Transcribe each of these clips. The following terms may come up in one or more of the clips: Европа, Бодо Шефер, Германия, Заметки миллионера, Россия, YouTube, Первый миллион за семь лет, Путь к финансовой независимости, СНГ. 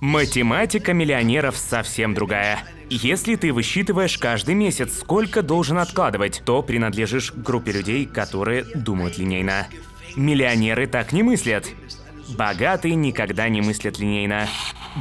Математика миллионеров совсем другая. Если ты высчитываешь каждый месяц, сколько должен откладывать, то принадлежишь к группе людей, которые думают линейно. Миллионеры так не мыслят. Богатые никогда не мыслят линейно.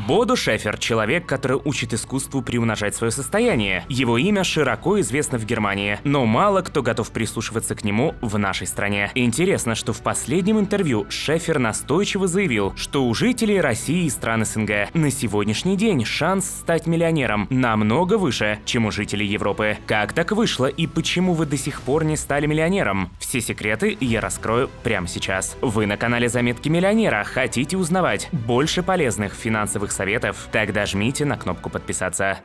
Бодо Шефер – человек, который учит искусству приумножать свое состояние. Его имя широко известно в Германии, но мало кто готов прислушиваться к нему в нашей стране. Интересно, что в последнем интервью Шефер настойчиво заявил, что у жителей России и стран СНГ на сегодняшний день шанс стать миллионером намного выше, чем у жителей Европы. Как так вышло и почему вы до сих пор не стали миллионером? Все секреты я раскрою прямо сейчас. Вы на канале «Заметки миллионера». Хотите узнавать больше полезных финансовых советов? Тогда жмите на кнопку подписаться.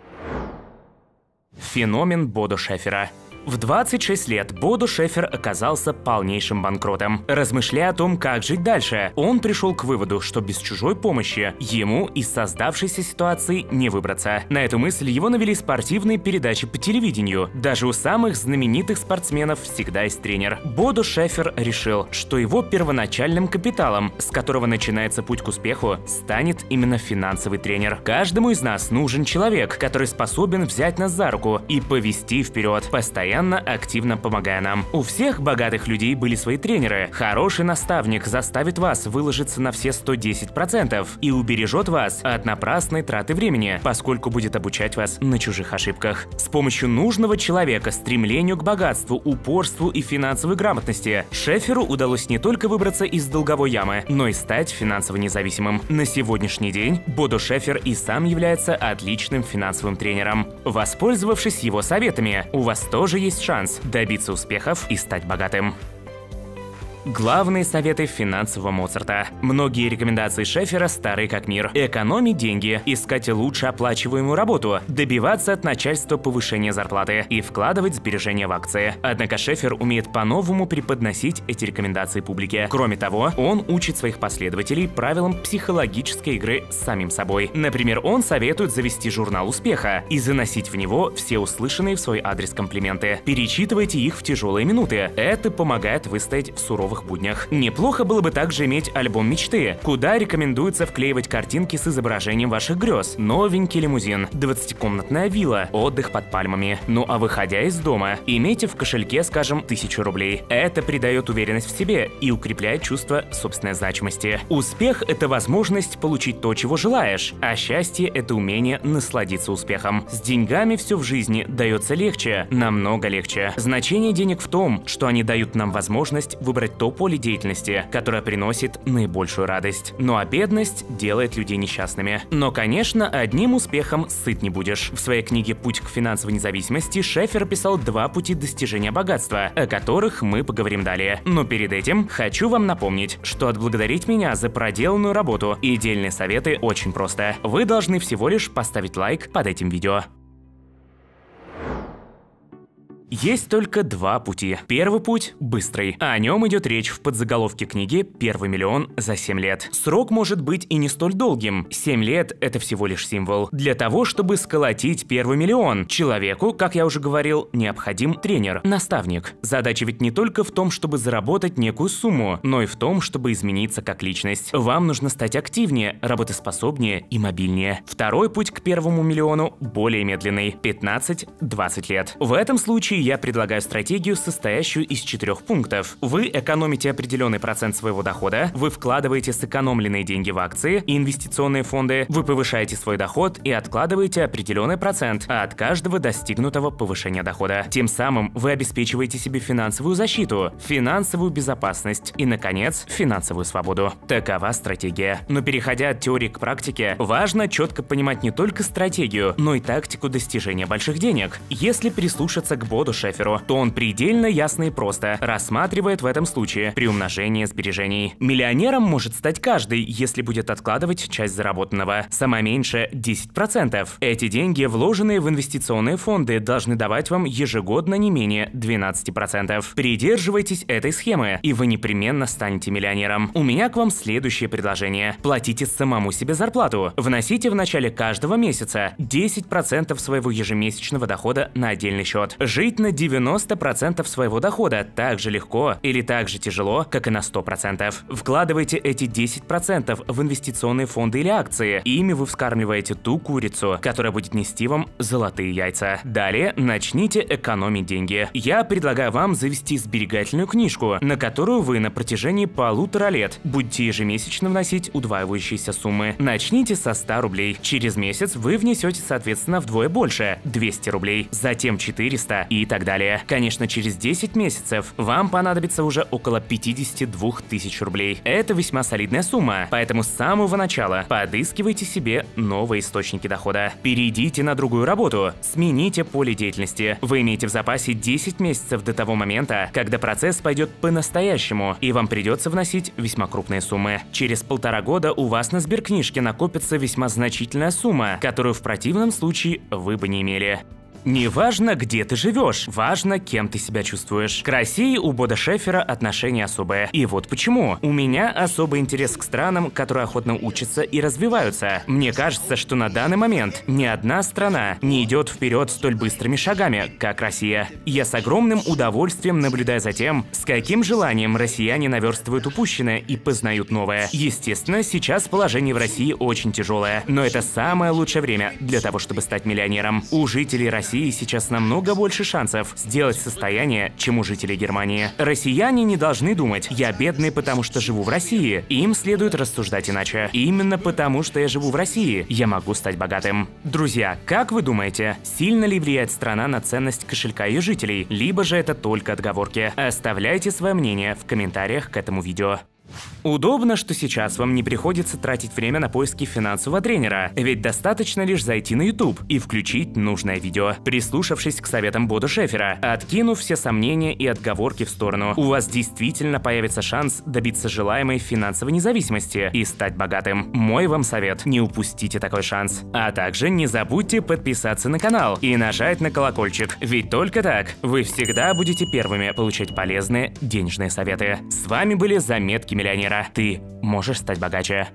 Феномен Бодо Шефера. В 26 лет Бодо Шефер оказался полнейшим банкротом. Размышляя о том, как жить дальше, он пришел к выводу, что без чужой помощи ему из создавшейся ситуации не выбраться. На эту мысль его навели спортивные передачи по телевидению. Даже у самых знаменитых спортсменов всегда есть тренер. Бодо Шефер решил, что его первоначальным капиталом, с которого начинается путь к успеху, станет именно финансовый тренер. Каждому из нас нужен человек, который способен взять нас за руку и повести вперед, постоянно активно помогая нам. У всех богатых людей были свои тренеры. Хороший наставник заставит вас выложиться на все 110% и убережет вас от напрасной траты времени, поскольку будет обучать вас на чужих ошибках. С помощью нужного человека, стремлению к богатству, упорству и финансовой грамотности Шеферу удалось не только выбраться из долговой ямы, но и стать финансово независимым. На сегодняшний день Бодо Шефер и сам является отличным финансовым тренером. Воспользовавшись его советами, у вас тоже есть шанс добиться успехов и стать богатым. Главные советы финансового Моцарта. Многие рекомендации Шефера стары как мир. Экономить деньги, искать лучше оплачиваемую работу, добиваться от начальства повышения зарплаты и вкладывать сбережения в акции. Однако Шефер умеет по-новому преподносить эти рекомендации публике. Кроме того, он учит своих последователей правилам психологической игры с самим собой. Например, он советует завести журнал успеха и заносить в него все услышанные в свой адрес комплименты. Перечитывайте их в тяжелые минуты. Это помогает выстоять в суровом буднях. Неплохо было бы также иметь альбом мечты, куда рекомендуется вклеивать картинки с изображением ваших грез, новенький лимузин, 20-комнатная вилла, отдых под пальмами. Ну а выходя из дома, имейте в кошельке, скажем, 1000 рублей. Это придает уверенность в себе и укрепляет чувство собственной значимости. Успех – это возможность получить то, чего желаешь, а счастье – это умение насладиться успехом. С деньгами все в жизни дается легче, намного легче. Значение денег в том, что они дают нам возможность выбрать то поле деятельности, которое приносит наибольшую радость. Ну а бедность делает людей несчастными. Но, конечно, одним успехом сыт не будешь. В своей книге «Путь к финансовой независимости» Шефер писал 2 пути достижения богатства, о которых мы поговорим далее. Но перед этим хочу вам напомнить, что отблагодарить меня за проделанную работу и дельные советы очень просто. Вы должны всего лишь поставить лайк под этим видео. Есть только 2 пути. Первый путь – быстрый. О нем идет речь в подзаголовке книги «Первый миллион за 7 лет». Срок может быть и не столь долгим. 7 лет – это всего лишь символ. Для того, чтобы сколотить первый миллион, человеку, как я уже говорил, необходим тренер, наставник. Задача ведь не только в том, чтобы заработать некую сумму, но и в том, чтобы измениться как личность. Вам нужно стать активнее, работоспособнее и мобильнее. Второй путь к первому миллиону более медленный – 15-20 лет. В этом случае я предлагаю стратегию, состоящую из 4 пунктов. Вы экономите определенный процент своего дохода, вы вкладываете сэкономленные деньги в акции и инвестиционные фонды, вы повышаете свой доход и откладываете определенный процент от каждого достигнутого повышения дохода. Тем самым вы обеспечиваете себе финансовую защиту, финансовую безопасность и, наконец, финансовую свободу. Такова стратегия. Но переходя от теории к практике, важно четко понимать не только стратегию, но и тактику достижения больших денег. Если прислушаться к Бодо Шеферу, то он предельно ясно и просто рассматривает в этом случае приумножение сбережений. Миллионером может стать каждый, если будет откладывать часть заработанного, самое меньше 10%. Эти деньги, вложенные в инвестиционные фонды, должны давать вам ежегодно не менее 12%. Придерживайтесь этой схемы, и вы непременно станете миллионером. У меня к вам следующее предложение. Платите самому себе зарплату. Вносите в начале каждого месяца 10% своего ежемесячного дохода на отдельный счет. Жить жить на 90% своего дохода так же легко или так же тяжело, как и на 100%. Вкладывайте эти 10% в инвестиционные фонды или акции, и ими вы вскармливаете ту курицу, которая будет нести вам золотые яйца. Далее начните экономить деньги. Я предлагаю вам завести сберегательную книжку, на которую вы на протяжении 1,5 лет будете ежемесячно вносить удваивающиеся суммы. Начните со 100 рублей. Через месяц вы внесете, соответственно, вдвое больше – 200 рублей, затем 400 и так далее. Конечно, через 10 месяцев вам понадобится уже около 52 тысяч рублей. Это весьма солидная сумма, поэтому с самого начала подыскивайте себе новые источники дохода. Перейдите на другую работу, смените поле деятельности. Вы имеете в запасе 10 месяцев до того момента, когда процесс пойдет по-настоящему, и вам придется вносить весьма крупные суммы. Через 1,5 года у вас на сберкнижке накопится весьма значительная сумма, которую в противном случае вы бы не имели. Не важно, где ты живешь, важно, кем ты себя чувствуешь. К России у Бодо Шефера отношение особое. И вот почему. У меня особый интерес к странам, которые охотно учатся и развиваются. Мне кажется, что на данный момент ни одна страна не идет вперед столь быстрыми шагами, как Россия. Я с огромным удовольствием наблюдаю за тем, с каким желанием россияне наверстывают упущенное и познают новое. Естественно, сейчас положение в России очень тяжелое, но это самое лучшее время для того, чтобы стать миллионером. У жителей России сейчас намного больше шансов сделать состояние, чем у жителей Германии. Россияне не должны думать: я бедный, потому что живу в России. Им следует рассуждать иначе. Именно потому, что я живу в России, я могу стать богатым. Друзья, как вы думаете, сильно ли влияет страна на ценность кошелька ее жителей, либо же это только отговорки? Оставляйте свое мнение в комментариях к этому видео. Удобно, что сейчас вам не приходится тратить время на поиски финансового тренера, ведь достаточно лишь зайти на YouTube и включить нужное видео. Прислушавшись к советам Бодо Шефера, откинув все сомнения и отговорки в сторону, у вас действительно появится шанс добиться желаемой финансовой независимости и стать богатым. Мой вам совет – не упустите такой шанс. А также не забудьте подписаться на канал и нажать на колокольчик, ведь только так вы всегда будете первыми получать полезные денежные советы. С вами были Заметки миллионера. Ты можешь стать богаче.